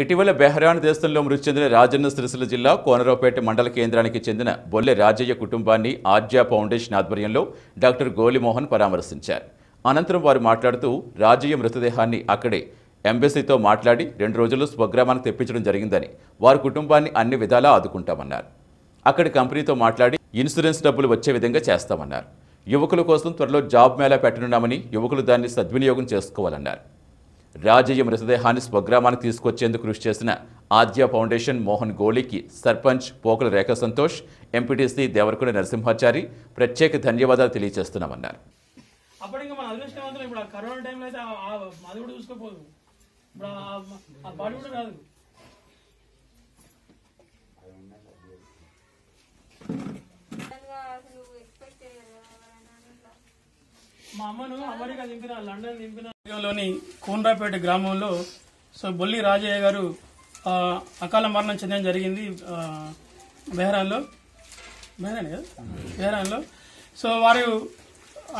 ఇటీవల బెహ్రాన్ దేశంలో మృతి చెందిన రాజన్న సిరిసిల్ల జిల్లా కోనరావుపేట మండల కేంద్రానికి చెందిన బొల్లె రాజయ్య కుటుంబాన్ని ఆజ్యా ఫౌండేషన్ ఆధ్వర్యంలో డాక్టర్ గోలిమోహన్ పరామర్శించారు. అనంతరం వారు మాట్లాడుతూ రాజయ్య మృతదేహాన్ని అక్కడే ఎంబసీతో మాట్లాడి 2 రోజుల్లో స్వగ్రామానికి తెప్పించడం జరిగిందని, వారి కుటుంబాన్ని అన్ని విధాలా ఆదుకుంటామన్నారు. అక్కడ కంపెనీతో మాట్లాడి ఇన్సూరెన్స్ డబ్బులు వచ్చే విధంగా చేస్తామన్నారు. యువకుల కోసం త్వరలో జాబ్ మేళా పెట్టనున్నామని యువకులు దాన్ని సద్వినియోగం చేసుకోవాలన్నారు. రాజయ్య మృతదేహాన్ని స్వగ్రామానికి తీసుకొచ్చేందుకు కృషి చేసిన ఆద్య ఫౌండేషన్ మోహన్ గోళికి సర్పంచ్ పోకల రేఖ సంతోష్, ఎంపీటీసీ దేవరకొండ నరసింహాచారి ప్రత్యేక ధన్యవాదాలు తెలియజేస్తున్నామన్నారు. మా అమ్మను అమెరికా దింపిన లండన్ దింపినలోని కోనరాపేట గ్రామంలో బొల్లి రాజయ్య గారు అకాల మరణం చెందడం జరిగింది. బెహ్రాన్లో వారు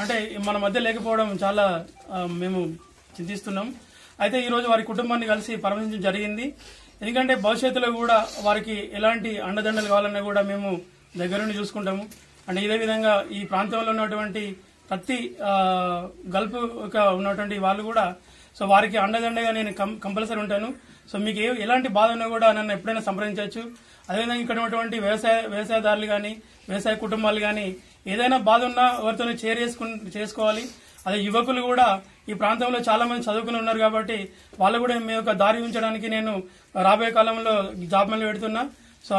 అంటే మన మధ్య లేకపోవడం చాలా మేము చింతిస్తున్నాం. అయితే ఈరోజు వారి కుటుంబాన్ని కలిసి పరామర్శించడం జరిగింది. ఎందుకంటే భవిష్యత్తులో కూడా వారికి ఎలాంటి అండదండలు కావాలన్నా కూడా మేము దగ్గరుండి చూసుకుంటాము. అంటే ఇదే విధంగా ఈ ప్రాంతంలో ఉన్నటువంటి ప్రతి గల్ఫ్ ఉన్నటువంటి వాళ్ళు కూడా వారికి అండదండగా నేను కంపల్సరీ ఉంటాను. మీకు ఎలాంటి బాధ ఉన్నా కూడా నన్ను ఎప్పుడైనా సంప్రదించవచ్చు. అదేవిధంగా ఇక్కడ ఉన్నటువంటి వ్యవసాయదారులు కానీ వ్యవసాయ కుటుంబాలు కానీ ఏదైనా బాధ ఉన్నా ఎవరితోనే చేసుకోవాలి. అదే యువకులు కూడా ఈ ప్రాంతంలో చాలా మంది చదువుకుని ఉన్నారు కాబట్టి వాళ్ళు కూడా మీ యొక్క దారి ఉంచడానికి నేను రాబోయే కాలంలో జాబ్ మేళా పెడుతున్నా.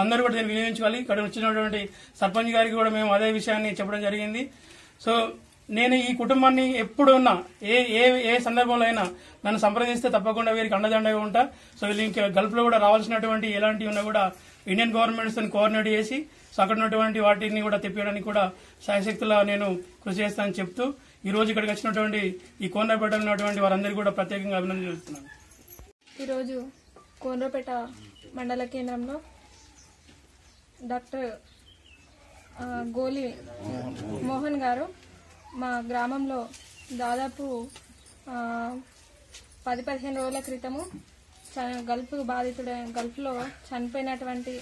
అందరూ కూడా దీన్ని వినియోగించుకోవాలి. ఇక్కడ వచ్చినటువంటి సర్పంచ్ గారికి కూడా మేము అదే విషయాన్ని చెప్పడం జరిగింది. నేను ఈ కుటుంబాన్ని ఎప్పుడున్నా ఏ సందర్భంలో అయినా నన్ను సంప్రదిస్తే తప్పకుండా వీరికి అండదండగా ఉంటా. వీళ్ళు ఇంకా గల్ఫ్లో కూడా రావాల్సినటువంటి ఎలాంటివి ఉన్నా కూడా ఇండియన్ గవర్నమెంట్స్ కోఆర్డినేట్ చేసి అక్కడ ఉన్నటువంటి వాటిని కూడా తెప్పించడానికి కూడా శాయశక్తులా నేను కృషి చేస్తానని చెప్తూ ఈ రోజు ఇక్కడికి వచ్చినటువంటి ఈ కోనరాపేట ఉన్నటువంటి వారందరికీ కూడా ప్రత్యేకంగా అభినందనలు తెలుపుతున్నాను. ఈరోజు కోనరాపేట మండల కేంద్రంలో డాక్టర్ గోలి మోహన్ గారు మా గ్రామంలో దాదాపు 10-15 రోజుల క్రితము గల్ఫ్లో చనిపోయినటువంటి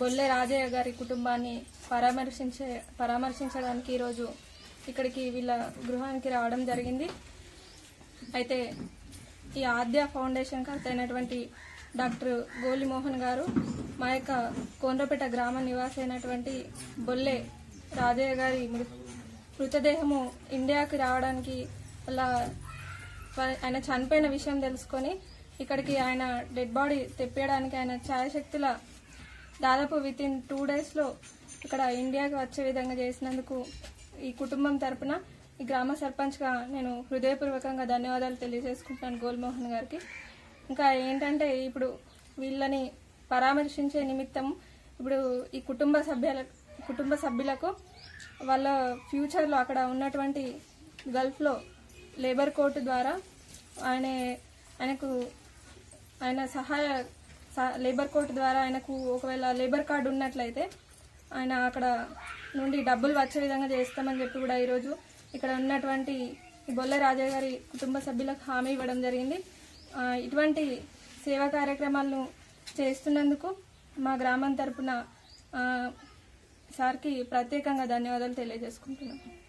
బొల్లె రాజయ్య గారి కుటుంబాన్ని పరామర్శించడానికి ఈరోజు ఇక్కడికి వీళ్ళ గృహానికి రావడం జరిగింది. అయితే ఈ ఆద్య ఫౌండేషన్ కర్తైనటువంటి డాక్టర్ గోలిమోహన్ గారు మా యొక్క కోనరాపేట గ్రామ నివాసి అయినటువంటి బొల్లె రాజయ్య గారి మృతదేహము ఇండియాకి రావడానికి అలా ఆయన చనిపోయిన విషయం తెలుసుకొని ఇక్కడికి ఆయన డెడ్ బాడీ తెప్పేయడానికి ఆయన ఛాయశక్తుల దాదాపు వితిన్ 2 డేస్లో ఇక్కడ ఇండియాకి వచ్చే విధంగా చేసినందుకు ఈ కుటుంబం తరపున ఈ గ్రామ సర్పంచ్గా నేను హృదయపూర్వకంగా ధన్యవాదాలు తెలియజేసుకుంటున్నాను గోలిమోహన్ గారికి. ఇంకా ఏంటంటే ఇప్పుడు వీళ్ళని పరామర్శించే నిమిత్తం ఇప్పుడు ఈ కుటుంబ సభ్యులకు వాళ్ళ ఫ్యూచర్లో అక్కడ ఉన్నటువంటి గల్ఫ్లో లేబర్ కోర్టు ద్వారా ఆయన సహాయ లేబర్ కోర్టు ద్వారా ఆయనకు ఒకవేళ లేబర్ కార్డు ఉన్నట్లయితే ఆయన అక్కడ నుండి డబ్బులు వచ్చే విధంగా చేస్తామని చెప్పి కూడా ఈరోజు ఇక్కడ ఉన్నటువంటి బొల్లె రాజయ్య గారి కుటుంబ సభ్యులకు హామీ ఇవ్వడం జరిగింది. ఇటువంటి సేవా కార్యక్రమాలను చేస్తున్నందుకు మా గ్రామం తరపున సార్కి ప్రత్యేకంగా ధన్యవాదాలు తెలియజేసుకుంటున్నాను.